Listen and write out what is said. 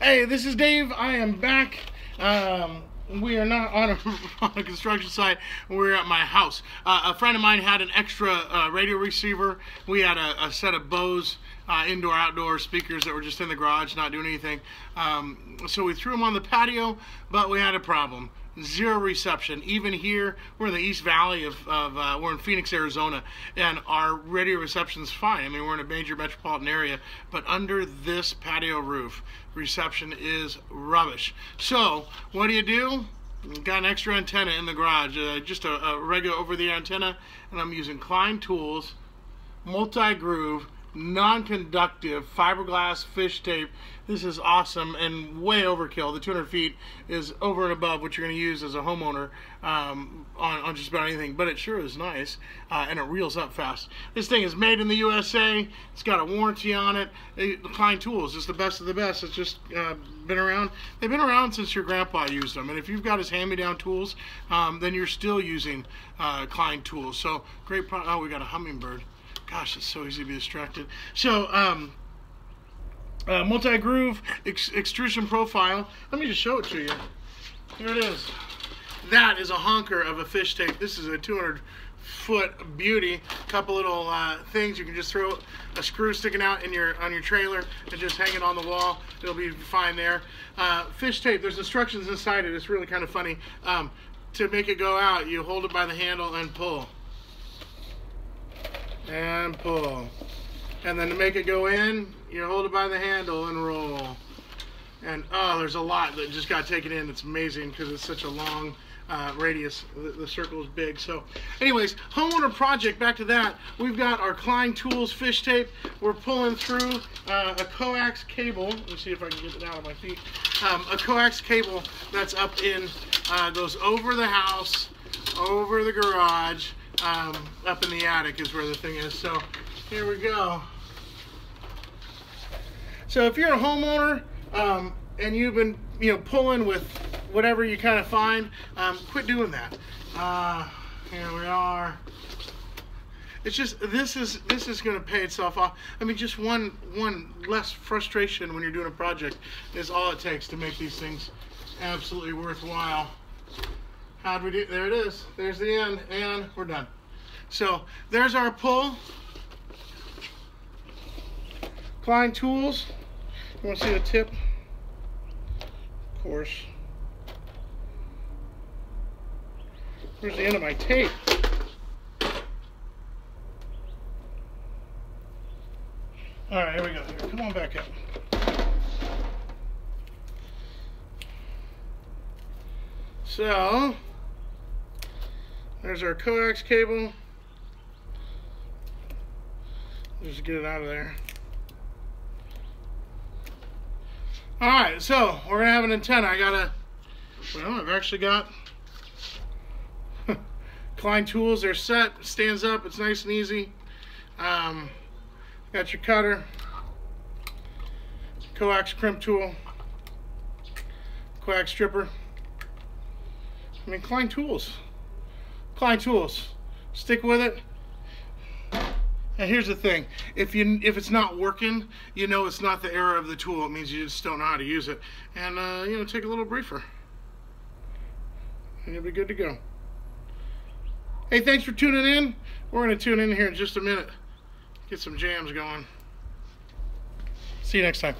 Hey, this is Dave. I am back. We are not on a construction site. We're at my house. A friend of mine had an extra radio receiver. We had a set of Bose indoor-outdoor speakers that were just in the garage, not doing anything. So we threw them on the patio, but we had a problem. Zero reception. Even here, we're in the East Valley of we're in Phoenix, Arizona, and our radio reception's fine. I mean, we're in a major metropolitan area, but under this patio roof, reception is rubbish. So what do? Got an extra antenna in the garage, just a regular over-the-air antenna, and I'm using Klein Tools, multi-groove, non-conductive fiberglass fish tape. This is awesome and way overkill. The 200 feet is over and above what you're going to use as a homeowner on just about anything, but it sure is nice, and it reels up fast. This thing is made in the USA. It's got a warranty on it. Klein Tools is the best of the best. It's just been around. They've been around since your grandpa used them, and if you've got his hand-me-down tools, then you're still using Klein Tools. So great product. Oh, we got a hummingbird. Gosh, it's so easy to be distracted. So, multi-groove extrusion profile. Let me just show it to you. Here it is. That is a honker of a fish tape. This is a 200-foot beauty. Couple little things. You can just throw a screw sticking out in on your trailer and just hang it on the wall. It'll be fine there. Fish tape. There's instructions inside it. It's really kind of funny. To make it go out, you hold it by the handle and pull. And pull. And then to make it go in, you hold it by the handle and roll. And oh, there's a lot that just got taken in. It's amazing because it's such a long radius. The circle is big. So anyways, homeowner project, back to that. We've got our Klein Tools fish tape. We're pulling through a coax cable. Let me see if I can get it out of my feet. A coax cable that's up in, goes over the house, over the garage, up in the attic is where the thing is. So here we go. So if you're a homeowner and you've been pulling with whatever you kind of find, quit doing that. Here we are. It's just this is going to pay itself off. I mean, just one less frustration when you're doing a project is all it takes to make these things absolutely worthwhile. How'd we do? There it is. There's the end, and we're done. So there's our pull. Klein Tools. You want to see the tip? Of course. Where's the end of my tape? All right, here we go. Here, come on back up. So. There's our coax cable. Just get it out of there. All right, so we're gonna have an antenna. I've actually got Klein Tools. They're set, stands up. It's nice and easy. Got your cutter, coax crimp tool, coax stripper. I mean, Klein Tools. Klein Tools, stick with it. And here's the thing: if it's not working, you know it's not the error of the tool. It means you just don't know how to use it. And take a little briefer, and you'll be good to go. Hey, thanks for tuning in. We're gonna tune in here in just a minute, get some jams going. See you next time.